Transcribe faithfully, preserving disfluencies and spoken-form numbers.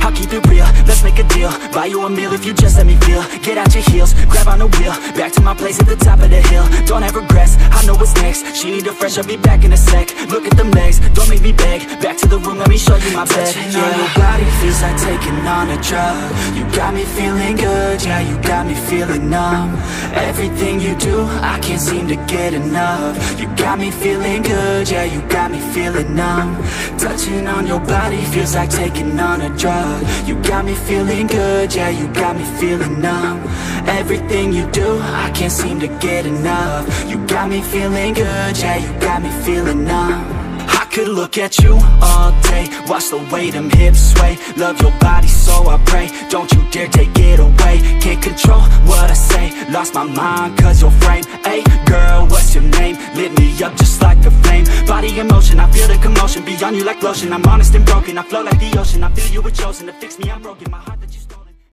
I'll keep it real, let's make a deal. Buy you a meal if you just let me feel. Get out your heels, grab on the wheel. Back to my place at the top of the hill. Don't have regrets, I know what's next. She need a fresh, I'll be back in a sec. Look at them legs, don't make me beg. Back to the room, let me show you my bed. Touching yeah. on your body feels like taking on a drug. You got me feeling good, yeah, you got me feeling numb. Everything you do, I can't seem to get enough. You got me feeling good, yeah, you got me feeling numb. Touching on your body feels like taking on a drug. You got me feeling good, yeah, you got me feeling numb. Everything you do, I can't seem to get enough. You got me feeling good, yeah, you got me feeling numb. I could look at you all day, watch the way them hips sway. Love your body, so I pray, don't you dare take it away. Can't control what I say, lost my mind cause your frame. Hey girl, what's your name? Lit me up just like a flame. Body in motion, I feel the commotion. Beyond you like lotion, I'm honest and broken. I flow like the ocean, I feel you were chosen. To fix me, I'm broken, my heart